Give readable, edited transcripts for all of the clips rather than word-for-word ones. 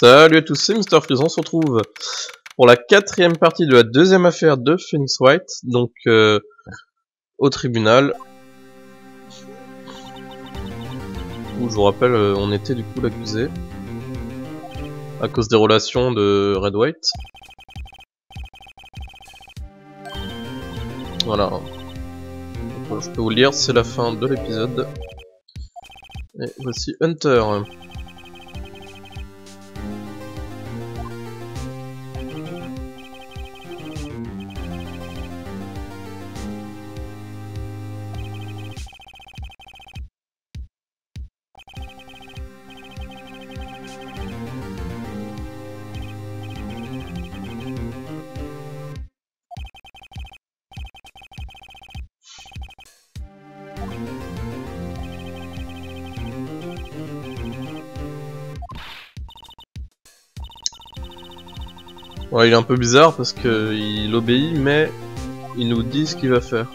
Salut à tous, c'est Mr. Frison, on se retrouve pour la quatrième partie de la deuxième affaire de Phoenix Wright, donc au tribunal. Où je vous rappelle, on était du coup l'accusé, à cause des relations de Redd White. Voilà. Donc, je peux vous lire, c'est la fin de l'épisode. Et voici Hunter. Ouais, il est un peu bizarre parce que il obéit, mais il nous dit ce qu'il va faire.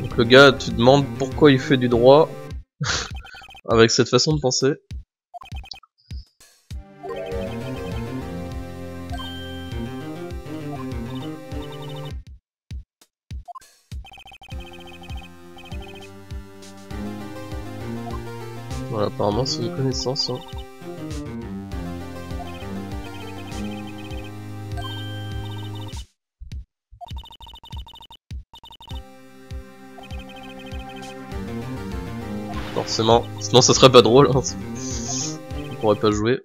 Donc le gars, tu te demandes pourquoi il fait du droit avec cette façon de penser. Voilà, apparemment c'est une connaissance. Hein. Forcément, sinon ça serait pas drôle. Hein. On pourrait pas jouer.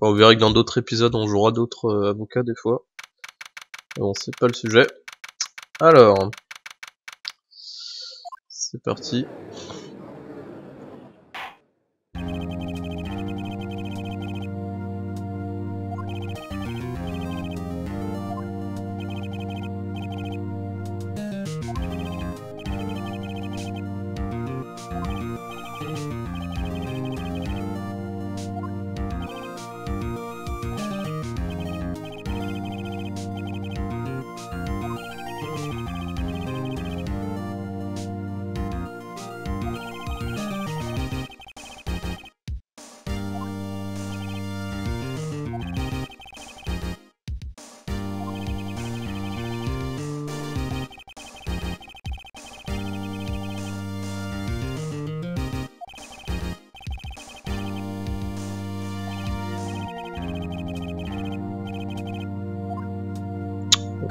Enfin, on verra que dans d'autres épisodes on jouera d'autres avocats des fois. Mais bon, c'est pas le sujet. Alors, c'est parti.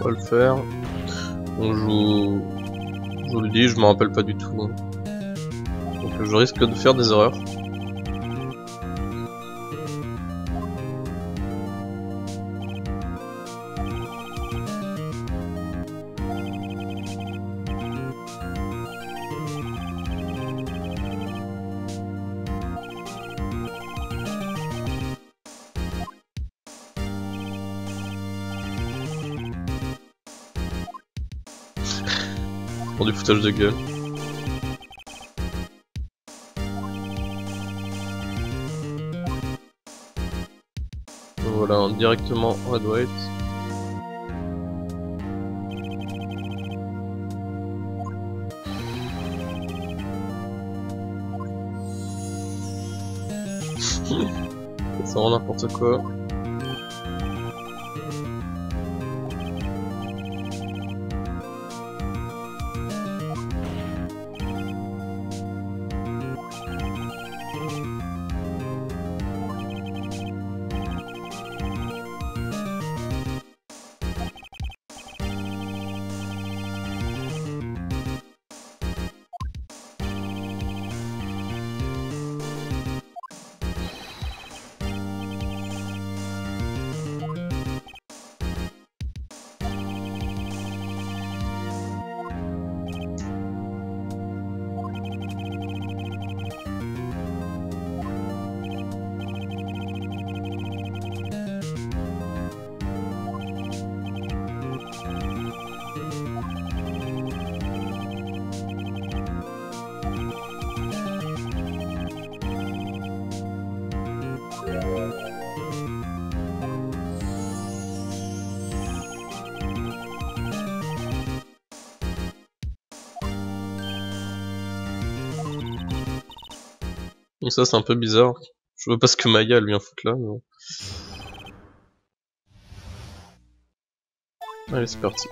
Pas le faire. Donc je vous le dis, je m'en rappelle pas du tout. Donc je risque de faire des erreurs. Pour du foutage de gueule. Voilà, hein, directement Redd White. Ça rend n'importe quoi. Donc ça c'est un peu bizarre. Je veux pas ce que Maya lui en fout là. Mais... Allez c'est parti.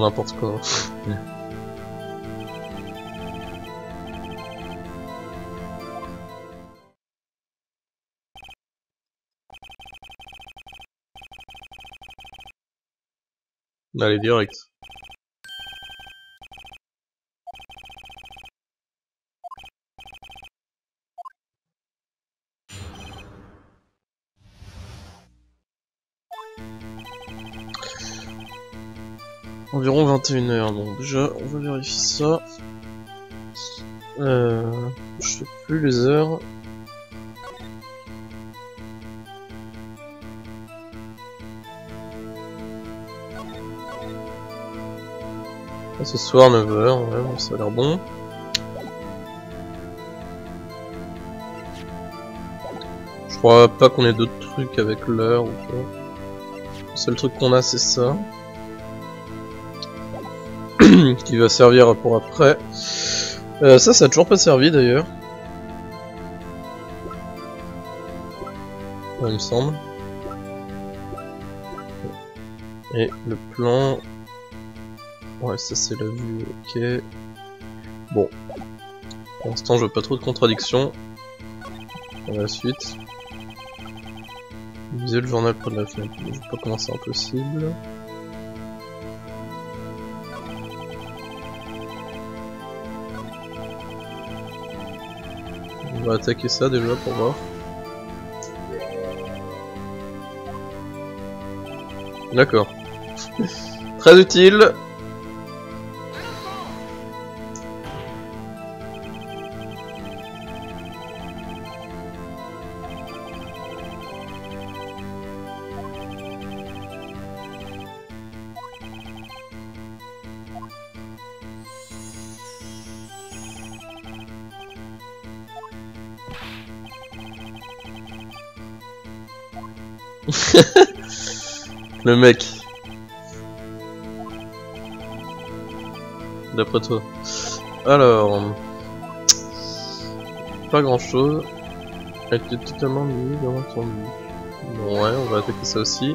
N'importe quoi. Allez, direct. Environ 21 h, donc déjà on va vérifier ça. Je sais plus les heures. Et ce soir 9 h, ouais, bon, ça a l'air bon. Je crois pas qu'on ait d'autres trucs avec l'heure ou quoi. Le seul truc qu'on a c'est ça. Qui va servir pour après. Ça a toujours pas servi d'ailleurs. Il me semble. Et le plan... Ouais, ça c'est la vue, ok. Bon. Pour l'instant, je veux pas trop de contradictions. À la suite. Viser le journal près de la fenêtre. Je sais pas comment c'est impossible. On va attaquer ça déjà pour voir. D'accord. Très utile. Le mec. D'après toi. Alors... Pas grand chose. Elle était totalement nulle dans ton but. Bon ouais, on va attaquer ça aussi.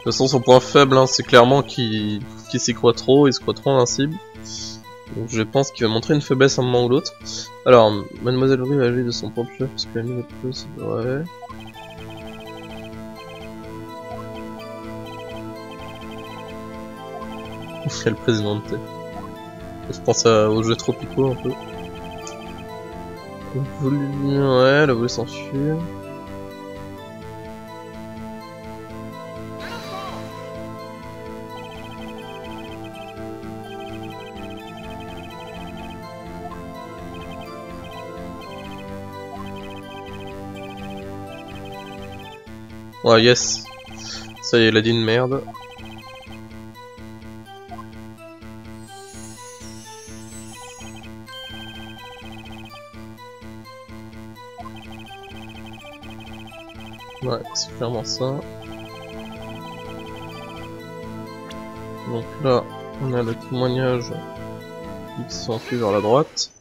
De toute façon, son point faible, hein, c'est clairement qu'il s'y croit trop, il se croit trop invincible. Donc je pense qu'il va montrer une faiblesse à un moment ou l'autre. Alors, Mademoiselle Rie va agir de son propre chef, parce qu'elle a mis le plus, ouais. Elle présidente. Je pense aux jeux tropicaux un peu. Ouais, elle a voulu s'enfuir. Ouais, yes. Ça y est, il a dit une merde. Ouais, c'est clairement ça. Donc là, on a le témoignage qui s'enfuit vers la droite.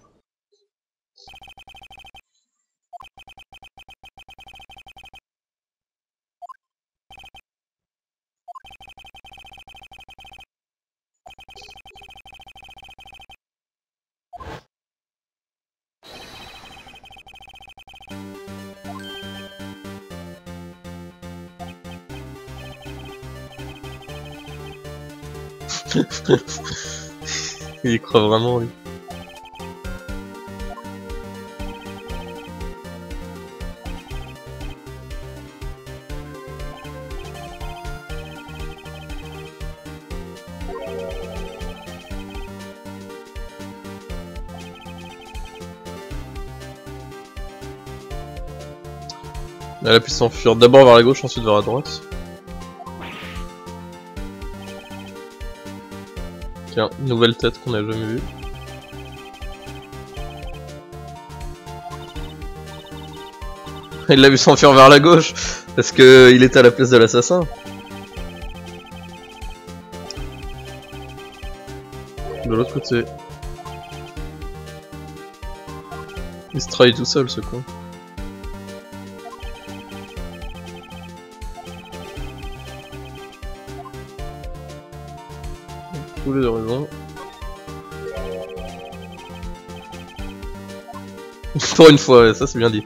Il y croit vraiment, oui. Elle a pu s'enfuir d'abord vers la gauche, ensuite vers la droite. Tiens, nouvelle tête qu'on n'a jamais vue. Il l'a vu s'enfuir vers la gauche, parce qu'il était à la place de l'assassin. De l'autre côté. Il se trahit tout seul, ce con. De raison. Pour une fois, ça c'est bien dit.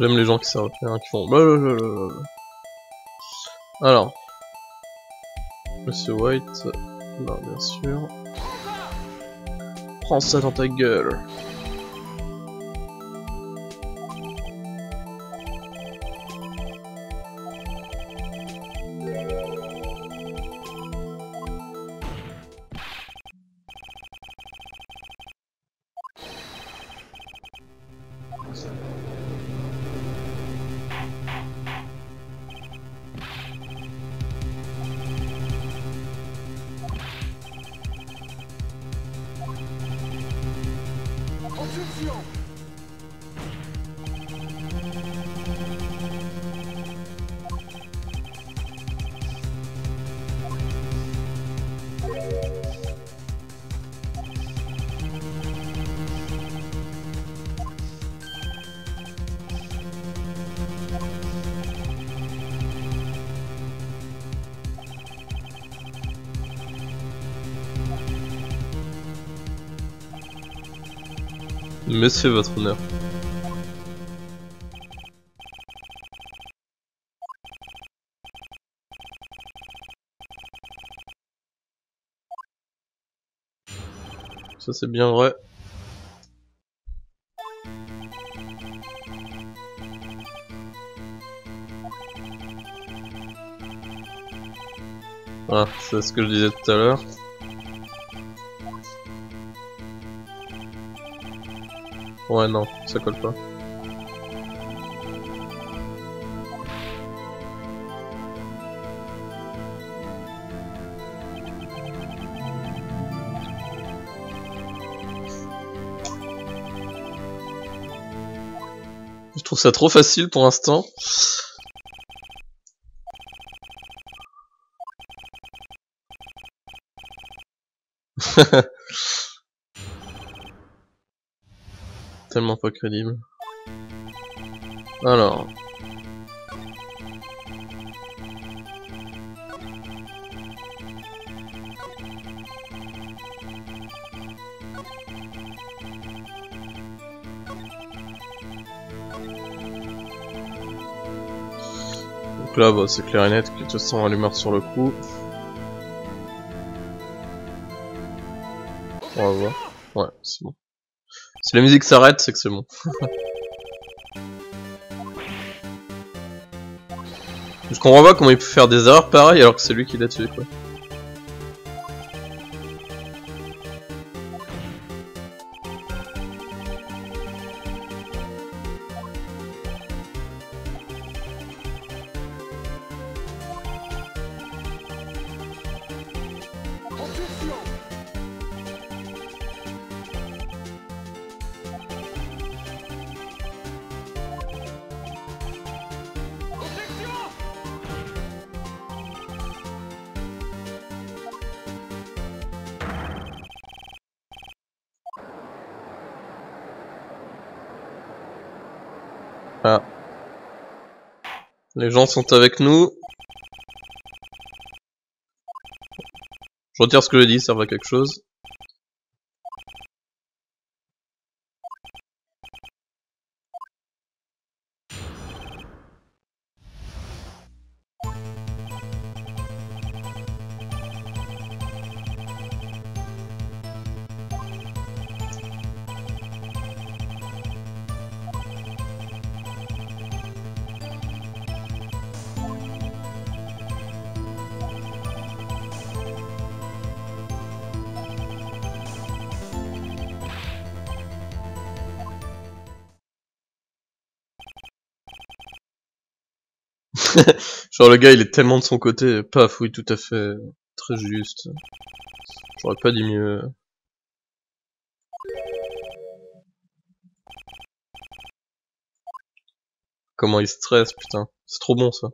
J'aime les gens qui servent à rien, qui font blablabla. Alors, Monsieur White, bah bien sûr. Prends ça dans ta gueule. Monsieur votre honneur. Ça c'est bien vrai. Voilà, c'est ce que je disais tout à l'heure. Ouais non, ça colle pas. Je trouve ça trop facile pour l'instant. Tellement pas crédible. Alors. Donc là, bah, c'est clair et net que de toute façon, elle est morte sur le coup. On va voir. Ouais, c'est bon. Si la musique s'arrête, c'est que c'est bon. Je comprends pas comment il peut faire des erreurs pareilles alors que c'est lui qui l'a tué, quoi. Ah. Les gens sont avec nous. Je retire ce que j'ai dit, ça va quelque chose. Genre le gars il est tellement de son côté, paf, oui tout à fait, très juste. J'aurais pas dit mieux. Comment il stresse, putain, c'est trop bon ça.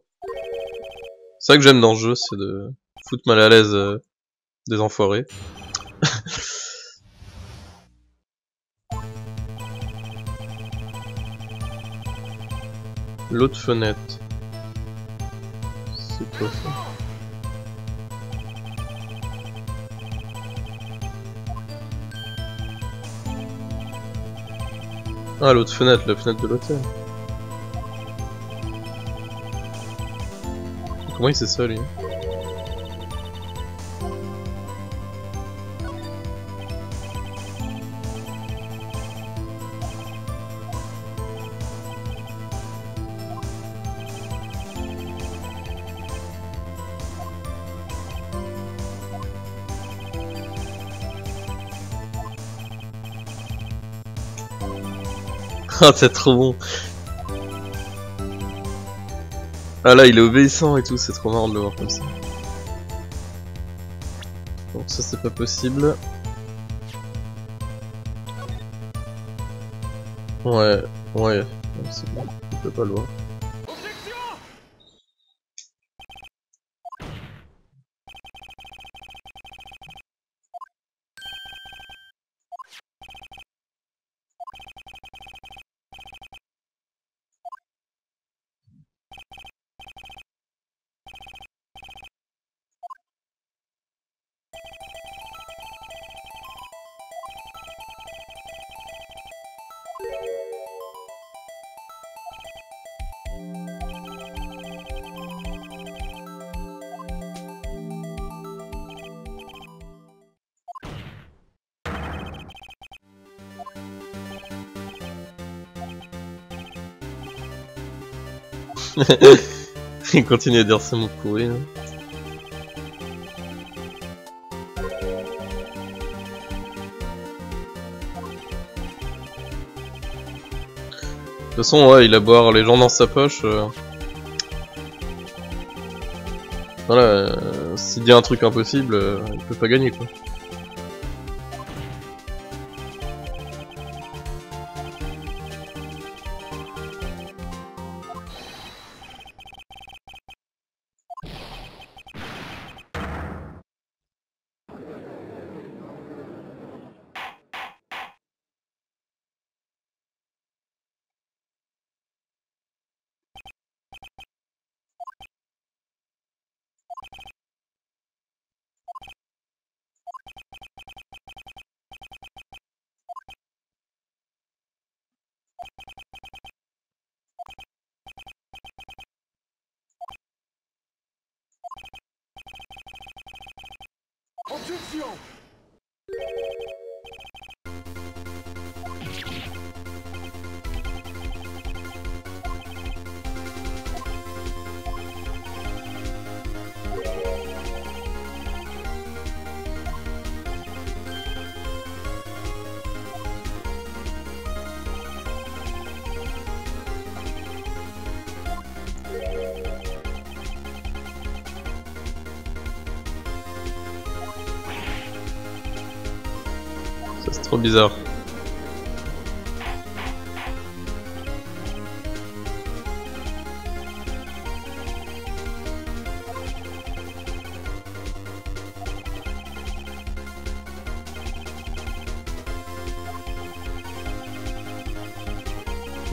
C'est ça que j'aime dans le jeu, c'est de foutre mal à l'aise des enfoirés. L'autre fenêtre. C'est quoi ça? Ah, l'autre fenêtre, la fenêtre de l'hôtel. Comment il sait ça lui? Ah, c'est trop bon. Ah là, il est obéissant et tout, c'est trop marrant de le voir comme ça. Donc ça, c'est pas possible. Ouais, ouais, c'est bon, on peut pas le voir. Il continue à dire c'est mon pourri. Hein. De toute façon, ouais, il a boire les gens dans sa poche. Voilà, s'il dit un truc impossible, il peut pas gagner quoi. C'est trop bizarre.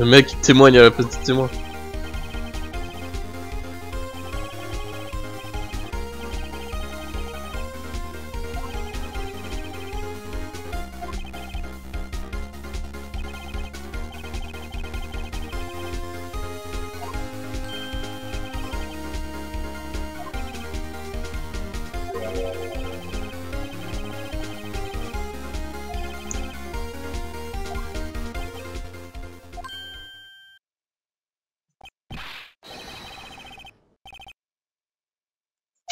Le mec qui témoigne à la place du témoin.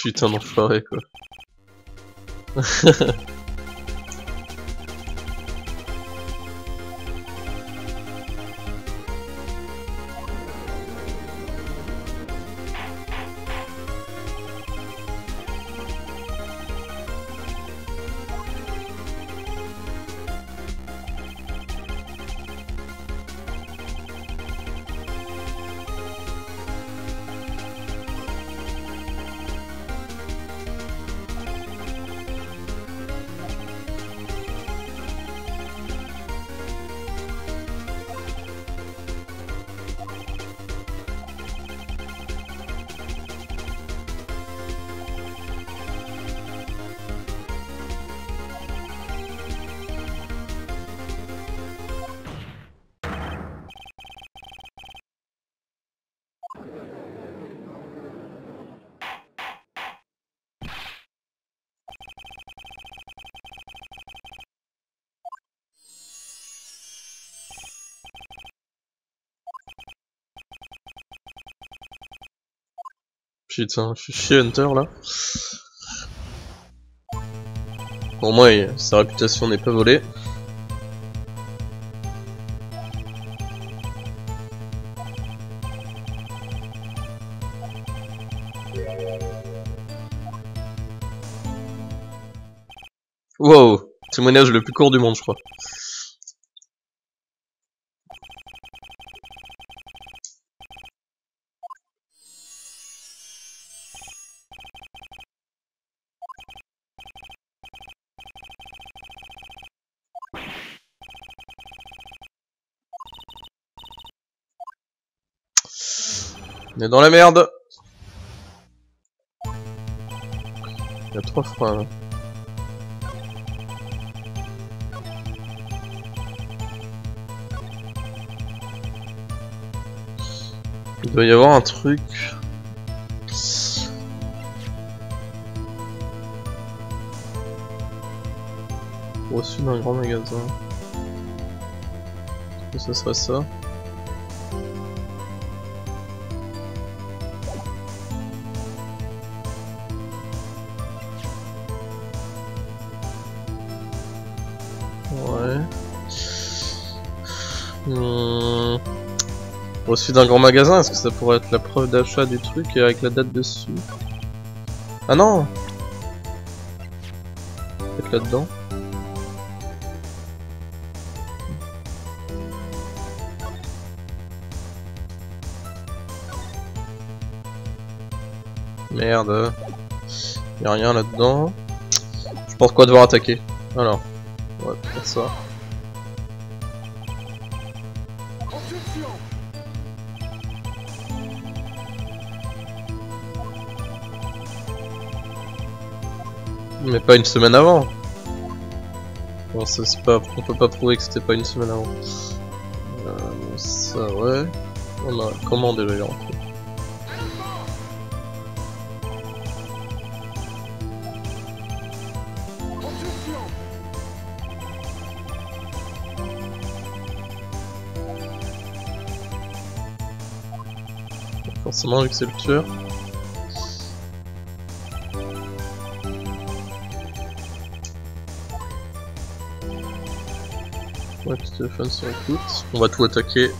Putain d'enfoiré quoi. Putain, je suis chier Hunter là. Au moins, sa réputation n'est pas volée. Wow, témoignage le plus court du monde, je crois. On est dans la merde. Il y a 3 freins là. Il doit y avoir un truc. Reçu d'un grand magasin. Est-ce que ce serait ça? Reçu d'un grand magasin, est-ce que ça pourrait être la preuve d'achat du truc et avec la date dessus? Ah non! Peut-être là-dedans. Merde. Y'a rien là-dedans. Je pense quoi devoir attaquer. Alors, on va faire ça. Mais pas une semaine avant. Bon, ça c'est pas, on peut pas prouver que c'était pas une semaine avant. Ça ouais. On a comment déjà les rentrées. Forcément vu que c'est le tueur. Ouais, petit téléphone sur écoute. On va tout attaquer.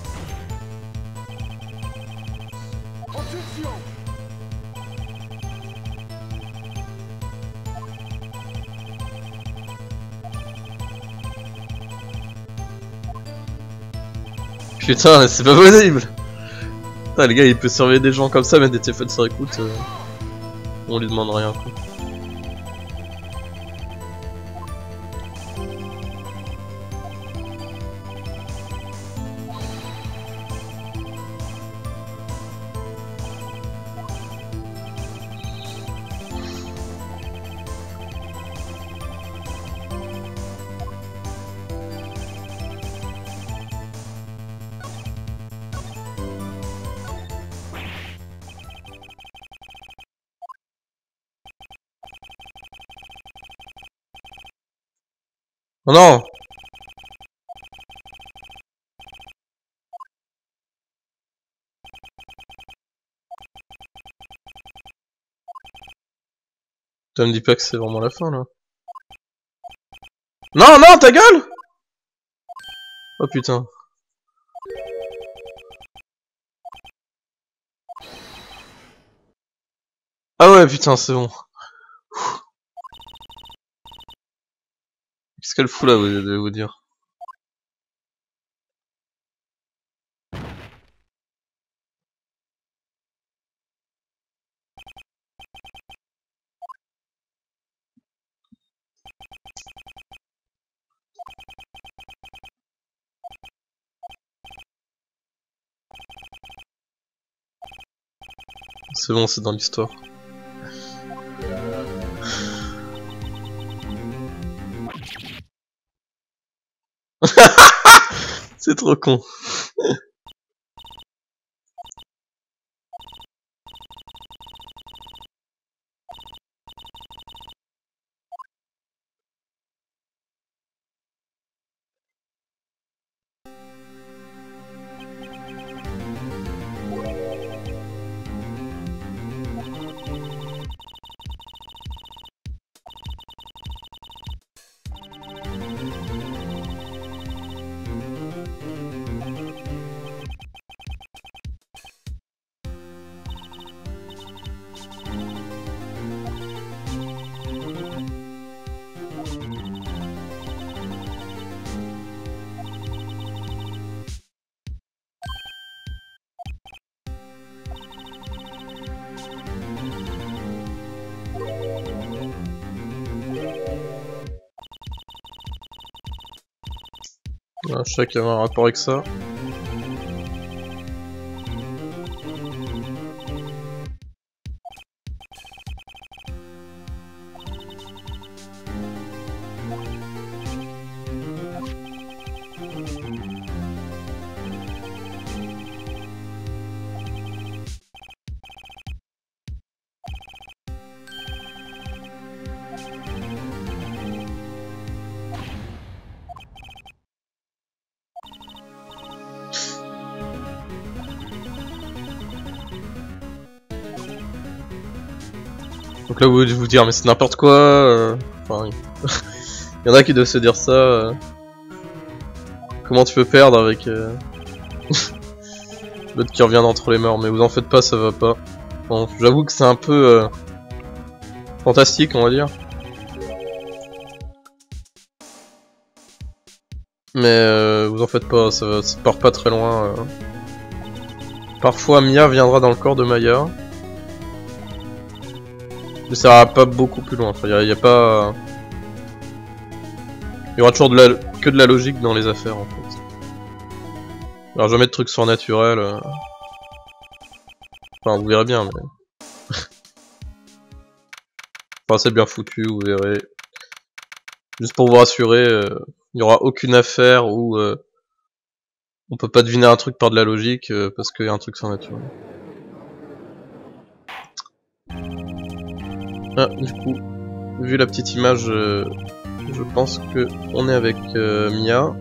Putain, c'est pas possible. Putain, les gars, il peut surveiller des gens comme ça, mais des téléphones sur écoute, on lui demande rien. Quoi. Oh non! Tu me dis pas que c'est vraiment la fin là. Non, non, ta gueule! Oh putain. Ah ouais, putain, c'est bon. Qu'est-ce qu'elle fout là, vous allez vous dire. C'est bon, c'est dans l'histoire. C'est trop con. Ah, je sais qu'il y avait un rapport avec ça. Donc là vous allez vous dire mais c'est n'importe quoi, enfin, il y en a qui doivent se dire ça, comment tu peux perdre avec l'autre qui revient d'entre les morts, mais vous en faites pas, ça va pas. Bon, j'avoue que c'est un peu fantastique on va dire. Mais vous en faites pas, ça part pas très loin. Parfois Mia viendra dans le corps de Maya. Mais ça ira pas beaucoup plus loin, enfin y a pas... Il y aura toujours que de la logique dans les affaires en fait. Alors jamais de trucs surnaturels... Enfin vous verrez bien mais... Enfin c'est bien foutu, vous verrez. Juste pour vous rassurer, il y aura aucune affaire où... on peut pas deviner un truc par de la logique parce qu'il y a un truc surnaturel. Ah, du coup, vu la petite image, je pense que on est avec Mia.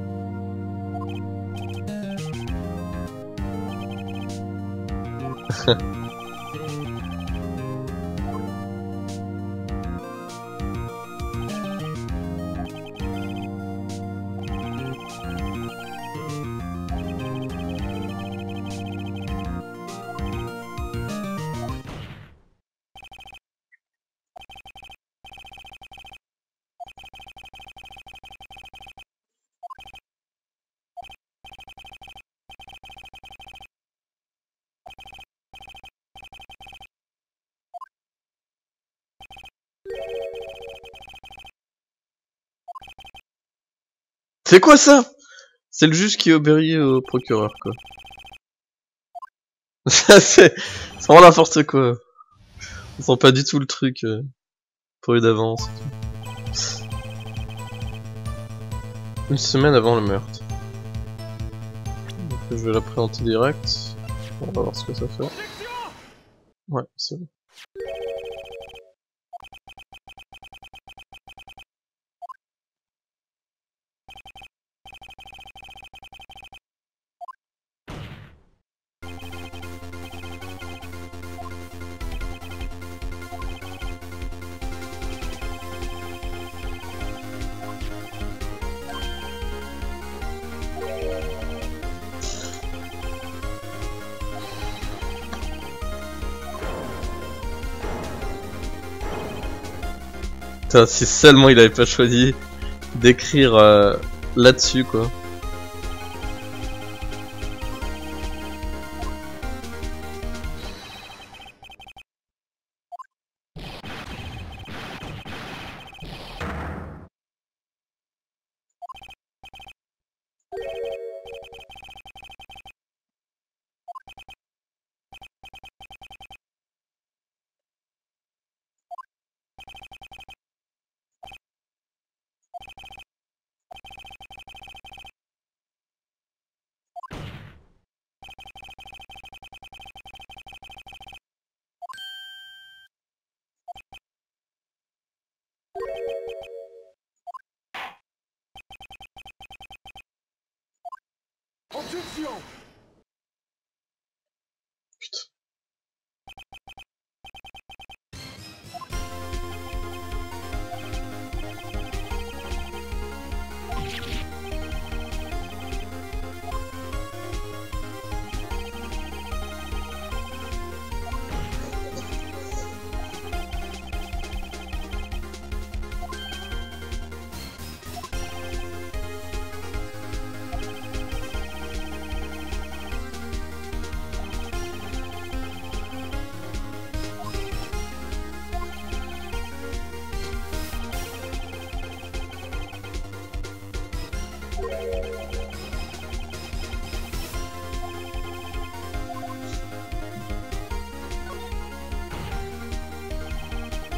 C'est quoi ça? C'est le juge qui obéit au procureur, quoi. C'est vraiment n'importe quoi. On sent pas du tout le truc pour lui d'avance. Une semaine avant le meurtre. Donc, je vais l'appréhender direct. On va voir ce que ça fait. Ouais, c'est bon. Putain, si seulement il avait pas choisi d'écrire là-dessus, quoi.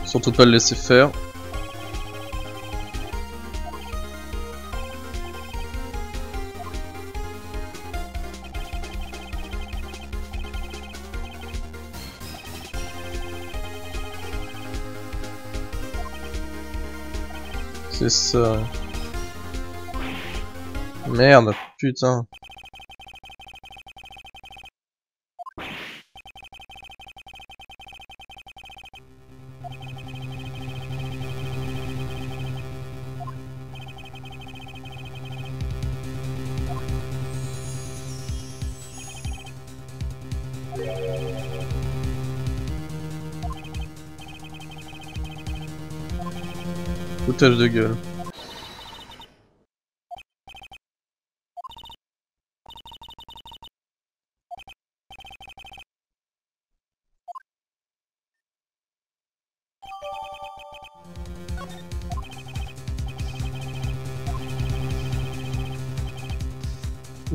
Surtout pas le laisser faire. C'est ça. Merde, putain. Foutage de gueule.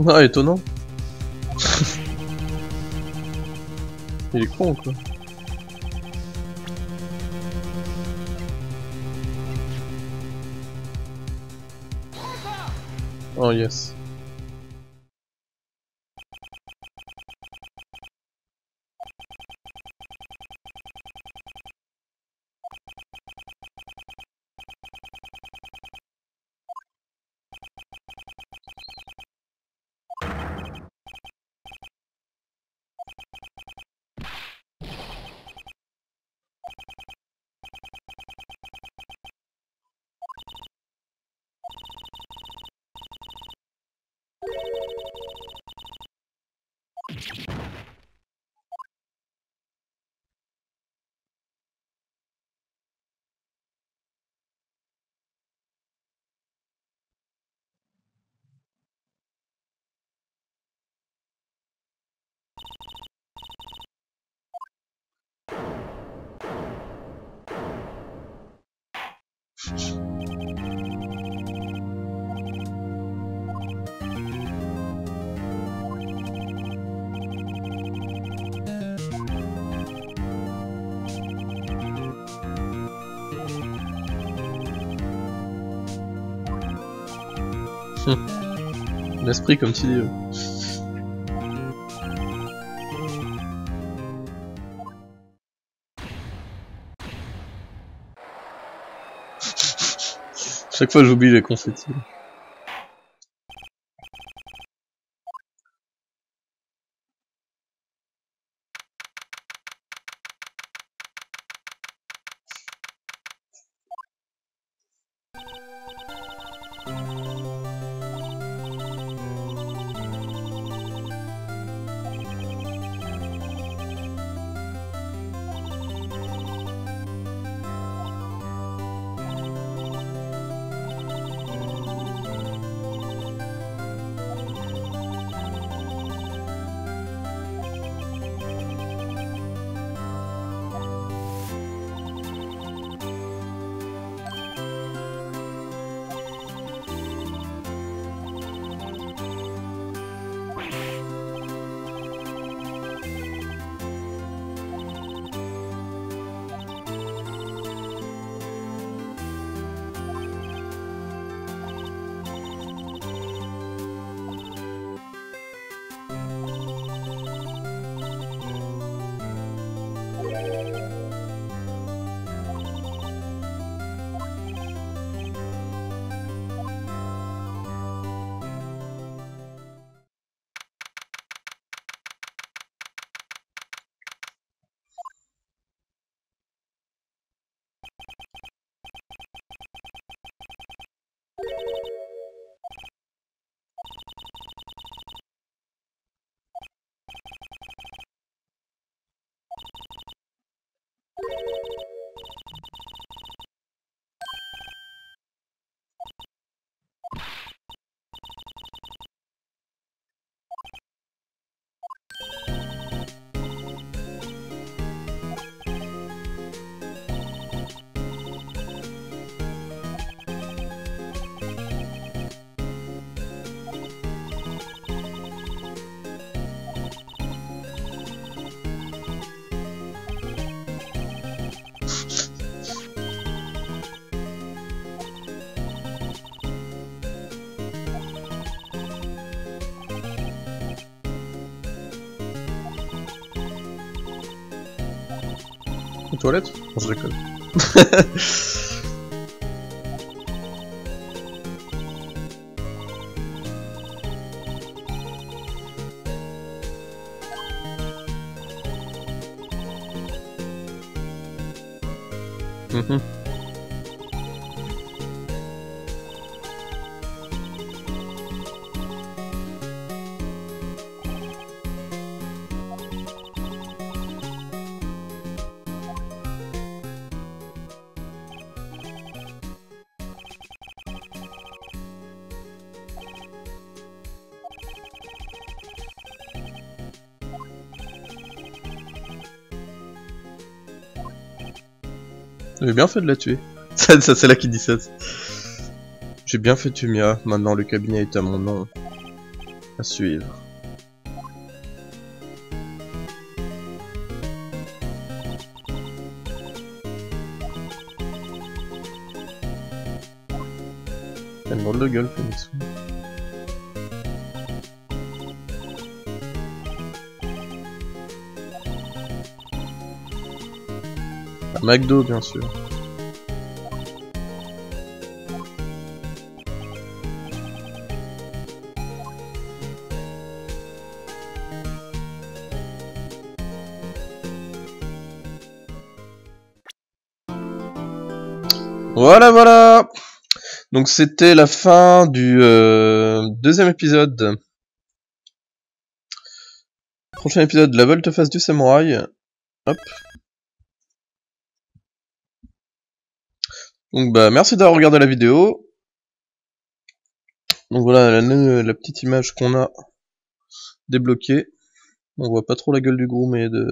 Ah, étonnant. Il est con, quoi. Oh yes. L'esprit comme tu dis. Chaque fois j'oublie les confettis. Toilette ? Non, je déconne. J'ai bien fait de la tuer. Ça, c'est là qui dit ça. J'ai bien fait tuer Mia. Maintenant, le cabinet est à mon nom. À suivre. Elle mord de gueule, Phoenix. McDo, bien sûr. Voilà. Donc c'était la fin du deuxième épisode. Prochain épisode, la volte-face du samouraï. Hop. Donc bah merci d'avoir regardé la vidéo. Donc voilà la petite image qu'on a débloquée. On voit pas trop la gueule du gros mais de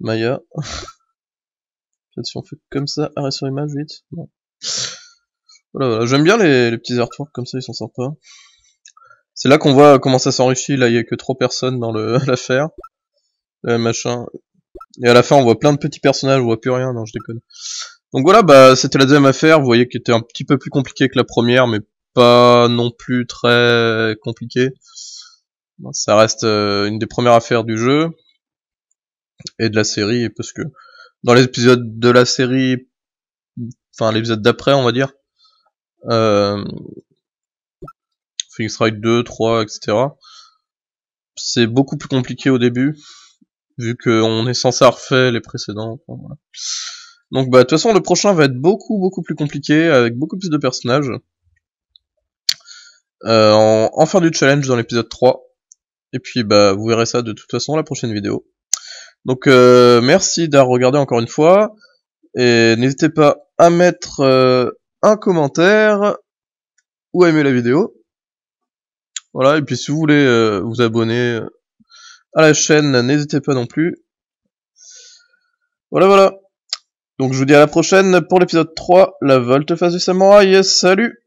Maya. Peut-être si on fait comme ça, arrêt sur image vite. Non. Voilà. J'aime bien les petits artworks comme ça, ils sont sympas. C'est là qu'on voit comment ça s'enrichit, là il y a que trop personne dans l'affaire. Machin. Et à la fin on voit plein de petits personnages, on voit plus rien, non je déconne. Donc voilà, bah c'était la deuxième affaire, vous voyez qu'elle était un petit peu plus compliquée que la première, mais pas non plus très compliquée. Ça reste une des premières affaires du jeu, et de la série, parce que dans les épisodes de la série, enfin l'épisode d'après on va dire, Phoenix Wright 2, 3, etc. C'est beaucoup plus compliqué au début, vu qu'on est censé refaire les précédents, enfin, voilà. Donc bah de toute façon le prochain va être beaucoup plus compliqué, avec beaucoup plus de personnages. En fin du challenge dans l'épisode 3. Et puis bah vous verrez ça de toute façon la prochaine vidéo. Donc merci d'avoir regardé encore une fois. Et n'hésitez pas à mettre un commentaire ou à aimer la vidéo. Voilà, et puis si vous voulez vous abonner à la chaîne, n'hésitez pas non plus. Voilà. Donc je vous dis à la prochaine pour l'épisode 3, la volte-face du samouraï, salut!